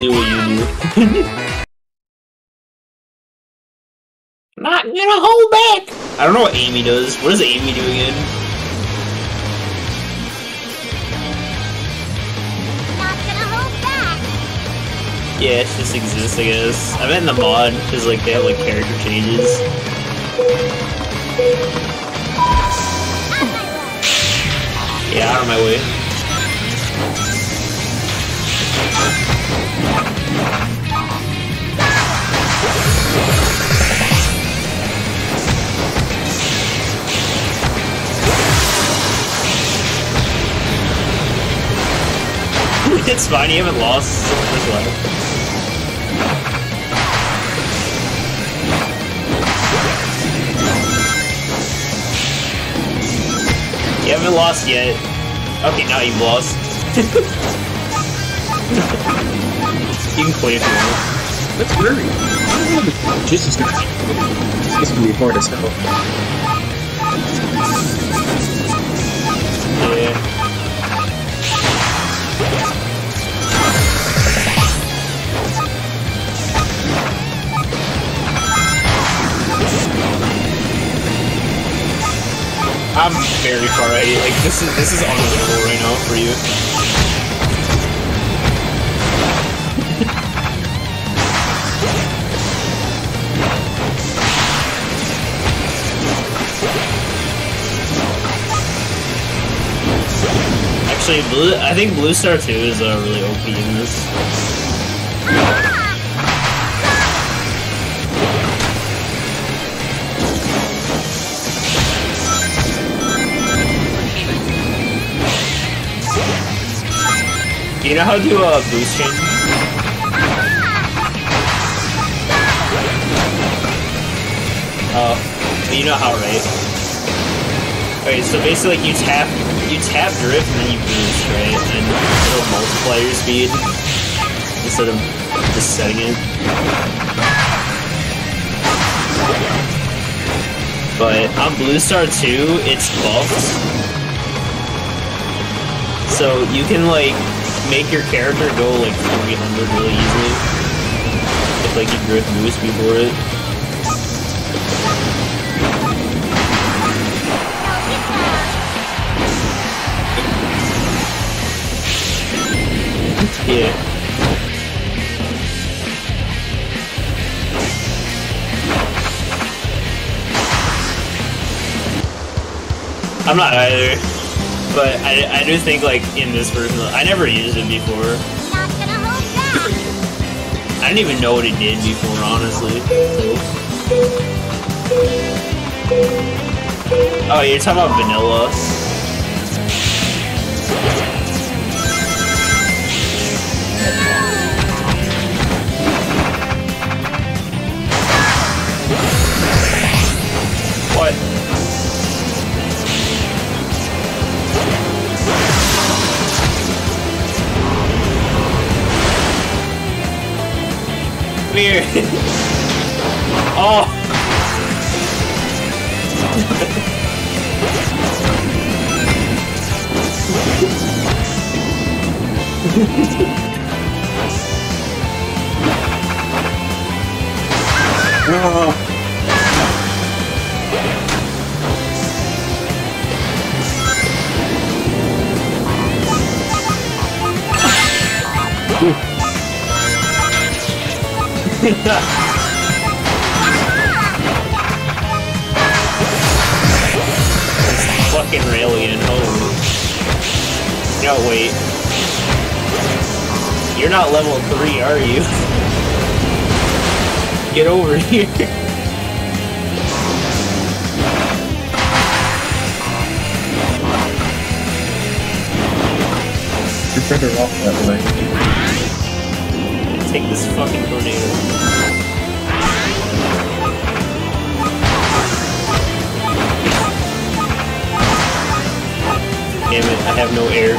do what you do. Not gonna hold back! I don't know what Amy does. What does Amy do again? Not gonna hold back! Yeah, it just exists, I guess. I bet in the mod, because like, they have like character changes. Yeah, out of my way. It's fine, you haven't lost. That's why. You haven't lost yet. Okay, now you've lost. You can play if you want. Let's hurry. This is gonna be hard as hell. I'm very far right. Like this is unbelievable right now for you. Actually, I think Blue Star 2 is really OP in this. You know how to do a boost change? Oh, you know how, right? Alright, so basically like, you tap drift and then you boost, right? And it'll multiply your speed instead of just setting it. But on Blue Star 2, it's buffed. So you can like make your character go like 300 really easily. If like you drift boost before it. Yeah. I'm not either. But I do think, like, in this version, I never used it before. Not gonna hold back. I didn't even know what it did before, honestly. Oh, you're talking about vanilla. What? Oh! No. This fucking alien, oh. No, wait. You're not level 3, are you? Get over here. You're better off that way. Take this fucking tornado. Damn it, I have no air.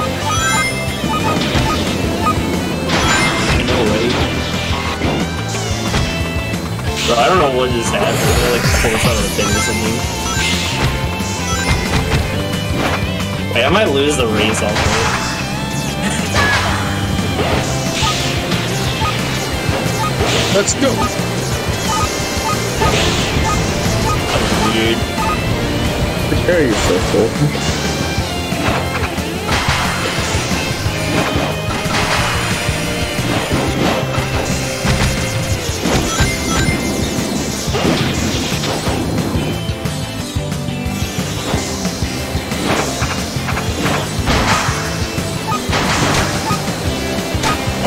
No way. Bro, I don't know what just happened. I like forced out of the thing or something. Wait, I might lose the race off of it. Let's go. Dude. Prepare yourself, Colton.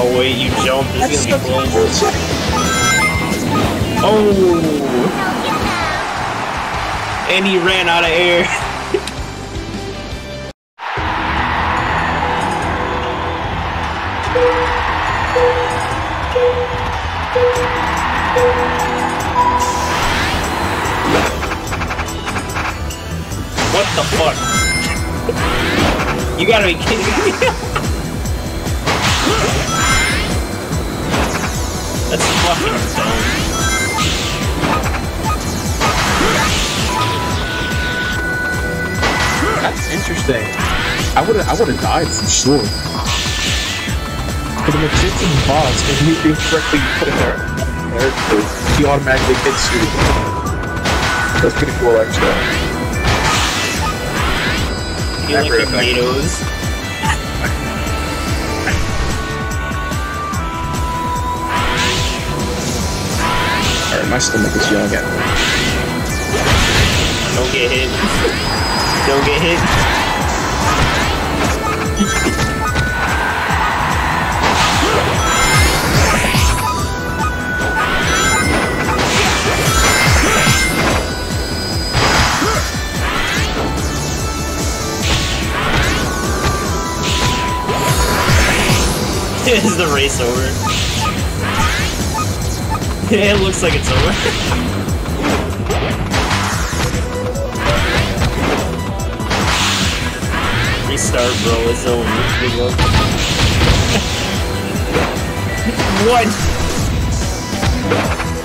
Oh wait, you jumped, it's gonna be blown. Oh! And he ran out of air. What the fuck? You gotta be kidding me. That's fucking dumb. That's interesting. I would have died for sure. But an existing boss, if you incorrectly put it there, he automatically hits you. That's pretty cool, actually. I like tomatoes. My stomach is yelling at me. Don't get hit. Don't get hit. Is the race over? It looks like it's over. Restart, bro. It's over. What?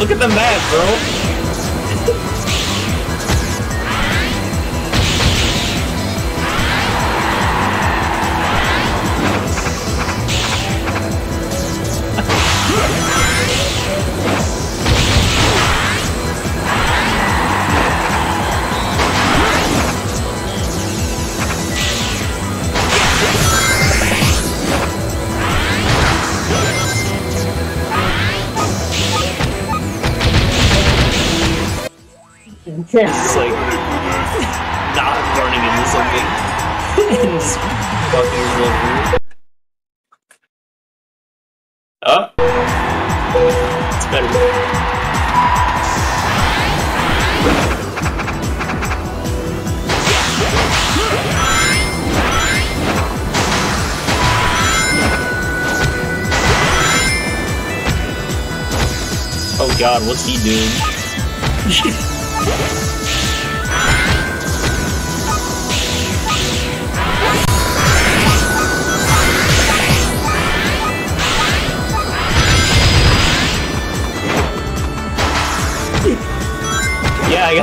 Look at the map, bro. It's like not running into something and just fucking running. Oh, it's better. Oh God, what's he doing?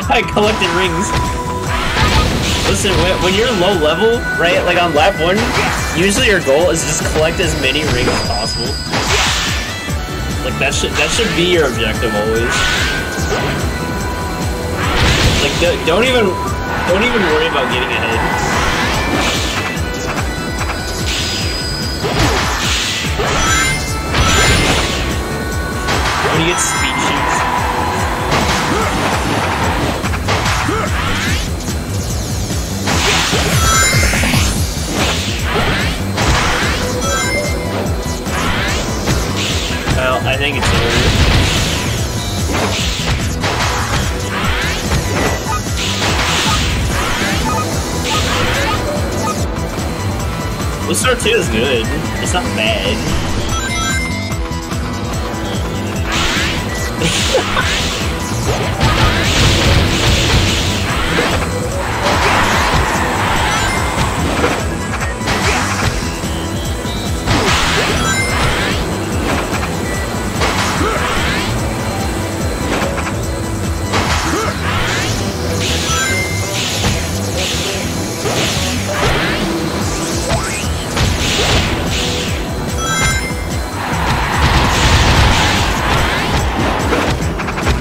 I collected rings. Listen, when you're low level, right, like on lap 1, usually your goal is just collect as many rings as possible. Like that should be your objective always. Like don't even worry about getting ahead. When you get speed shoots. Well, I think it's over. Blue Star 2 is good. It's not bad.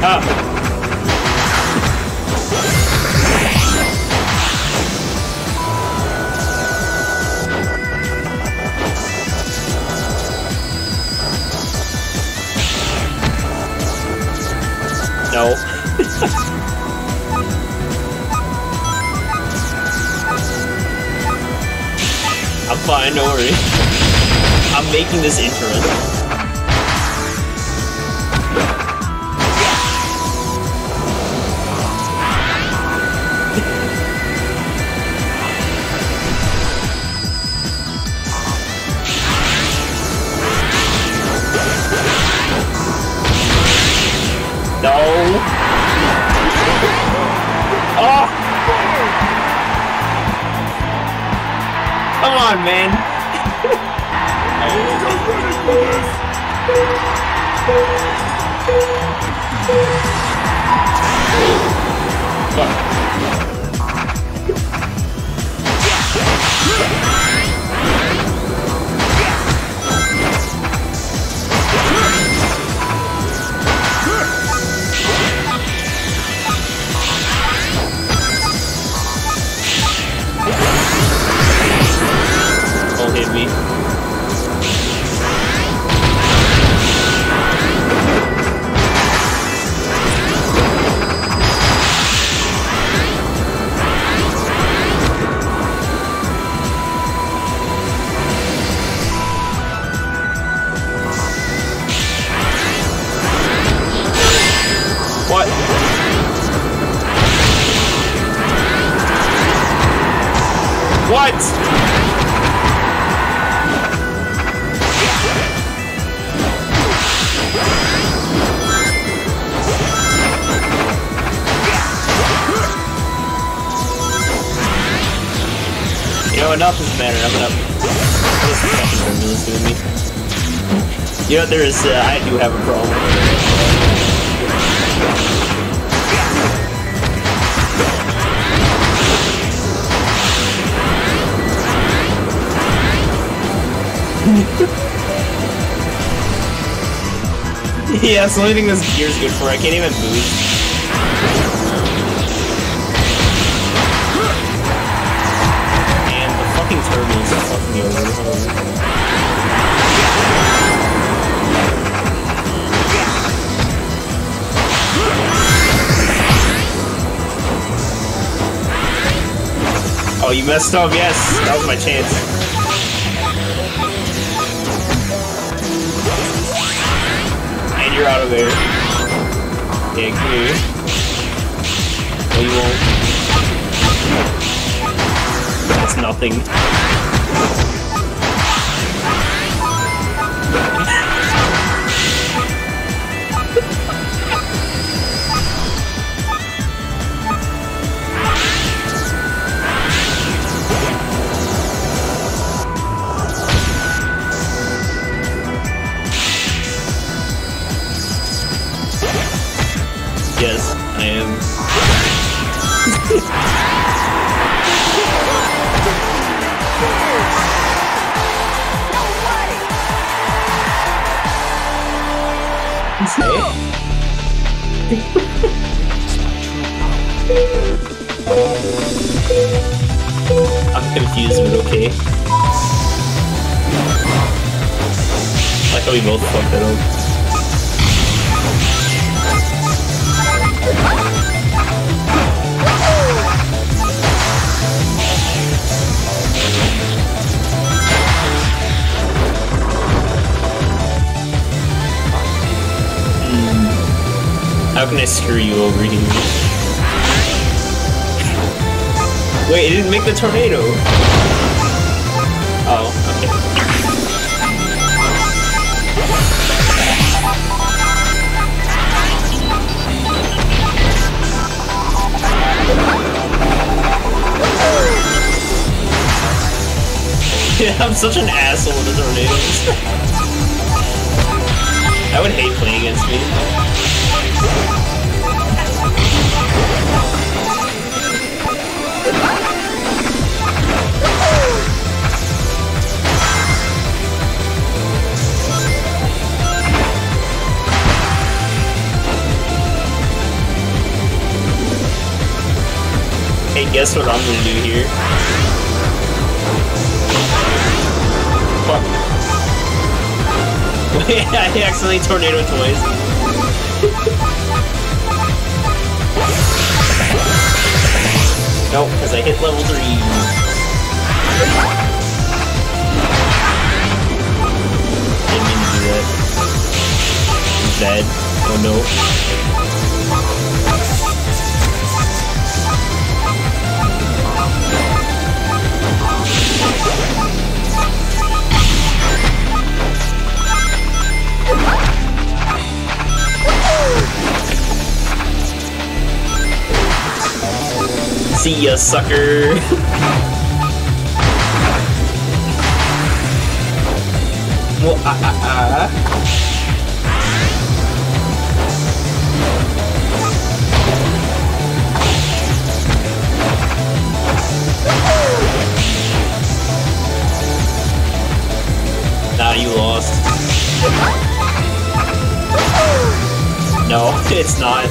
Up. No. I'm fine, don't worry. I'm making this interim. Man. Enough is better. I'm gonna. What is the second formula doing me? You know, there is. I do have a problem. Yeah, sliding this gear is good for. I can't even move. Oh, you messed up, yes! That was my chance. And you're out of there. Yeah, come here. No, you won't. That's nothing. Yes, I am. I'm confused, but okay. I thought we both fucked it up. How can I screw you over here? Wait, it didn't make the tornado! Oh, okay. Yeah, I'm such an asshole with the tornadoes. I would hate playing against me. guess what I'm gonna do here? Fuck. Wait, I accidentally tornado toys. Nope, because I hit level 3. Dead. Oh no. See ya, sucker. Well, Nah, you lost. No, it's not.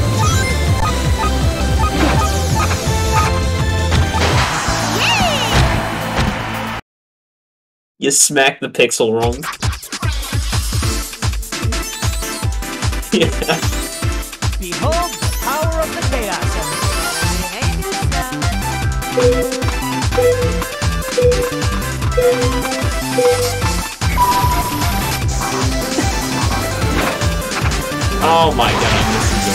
You smacked the pixel wrong. Yeah. Behold the power of the chaos. Oh my god, I missed it.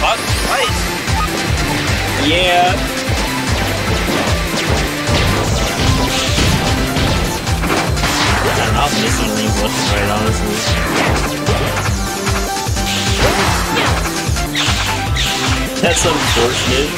Fuck, right? Yeah. I'm missing these left and right, honestly. That's unfortunate.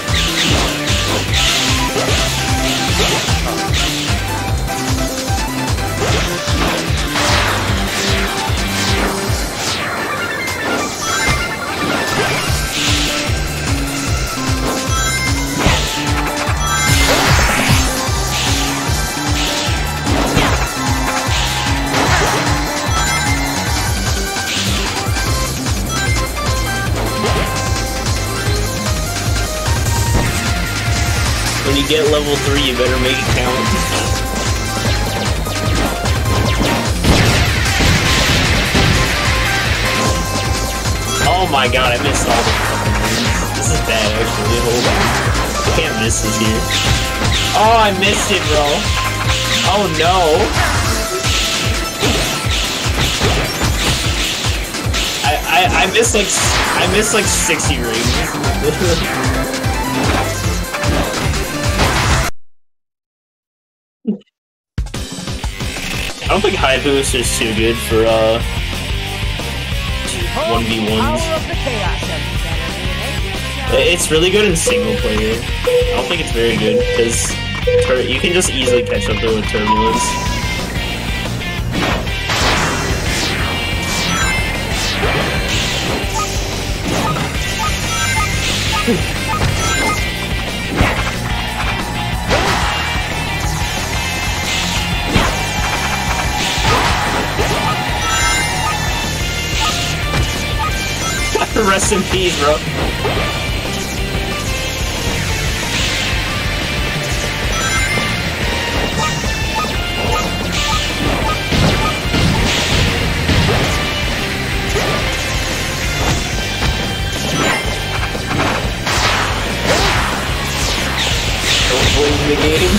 When you get level 3, you better make it count. Oh my god, I missed all the fucking moves. This is bad, actually. Hold on. I can't miss this here. Oh, I missed it, bro. Oh no. I missed like 60 rings. I don't think High Boost is too good for 1v1s. It's really good in single player. I don't think it's very good because you can just easily catch up there with Turbulence. Rest in peace, bro. Don't blame the game.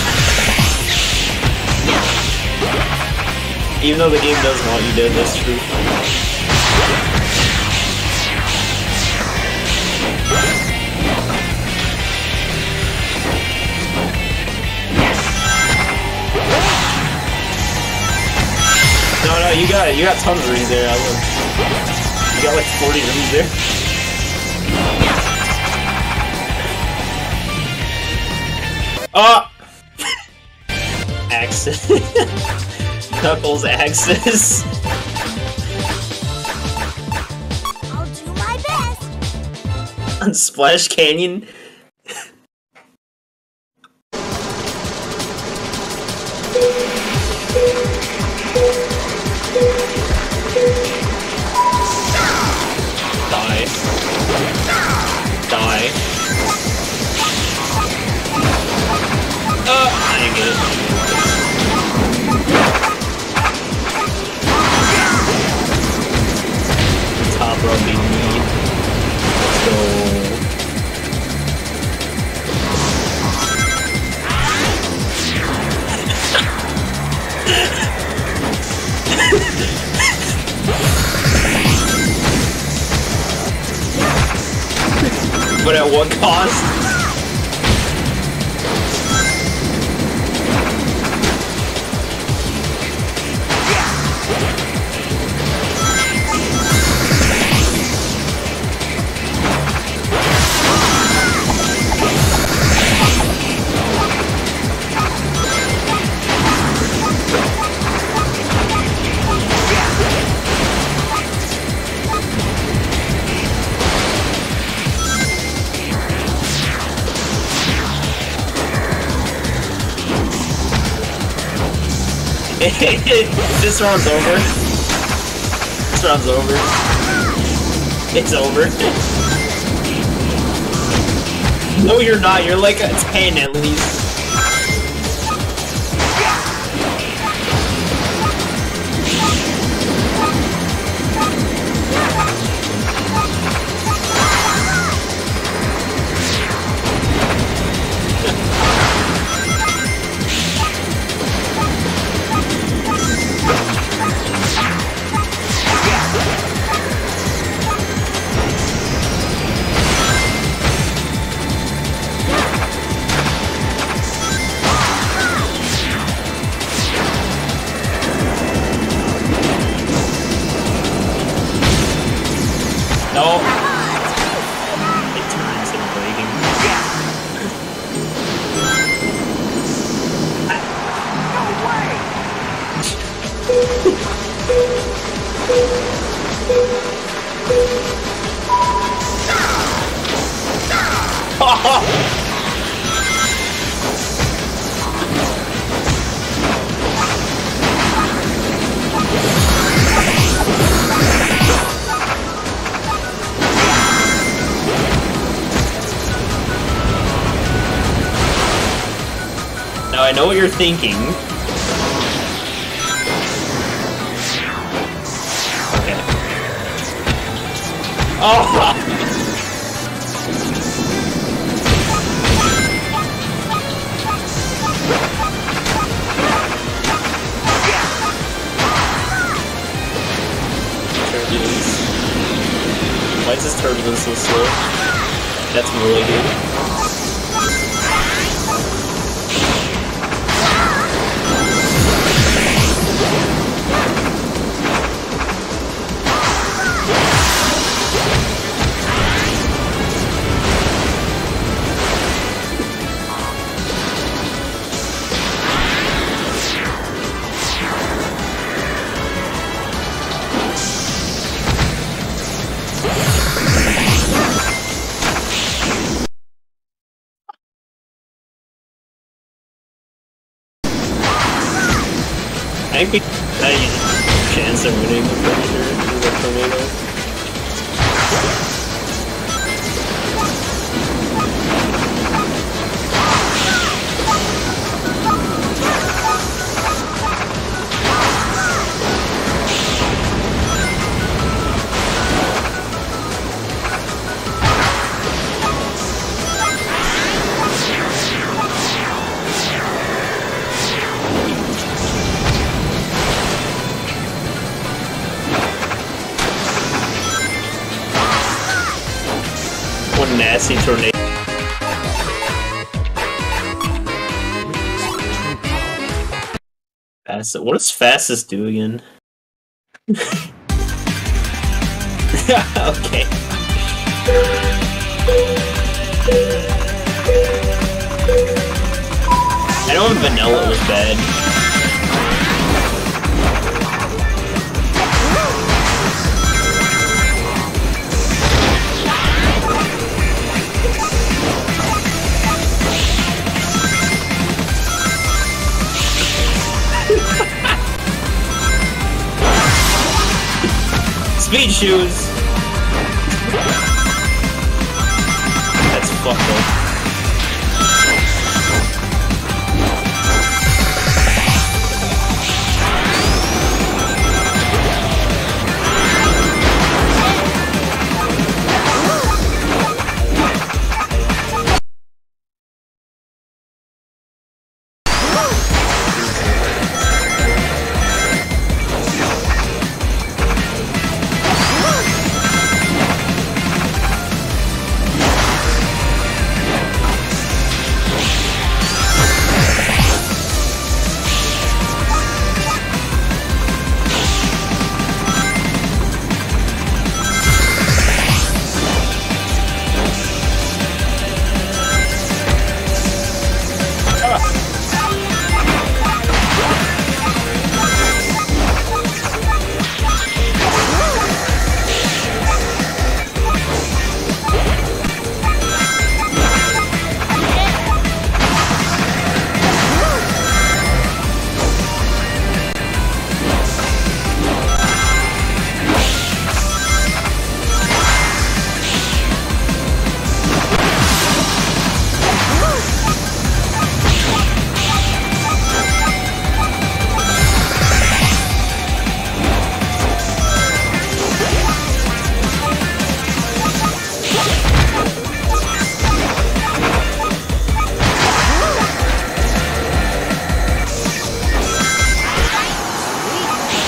Even though the game does want you dead, that's true. No, no, you got tons of rings there. You got like 40 rings there. Accident. Knuckles axes. I'll do my best. On Splash Canyon. Top rope in need. Let's go. But at what cost? This round's over. This round's over. It's over. No, you're not. You're like a 10 at least. I know what you're thinking. Okay. Oh! Turbulence. Why is this turbulence so slow? That's really good. I think I have a chance of winning the pressure in the tornado. Nasty tornado. Fast. What does fastest do again? Okay. I know in vanilla it was bad. Speed shoes! That's fucked up.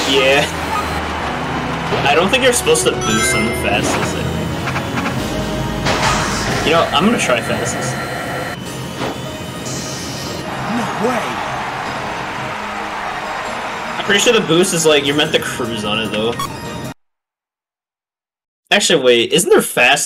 Yeah. I don't think you're supposed to boost on the fastest, I think. You know, I'm gonna try fastest. No way! I'm pretty sure the boost is like, you're meant to cruise on it, though. Actually, wait, isn't there fast?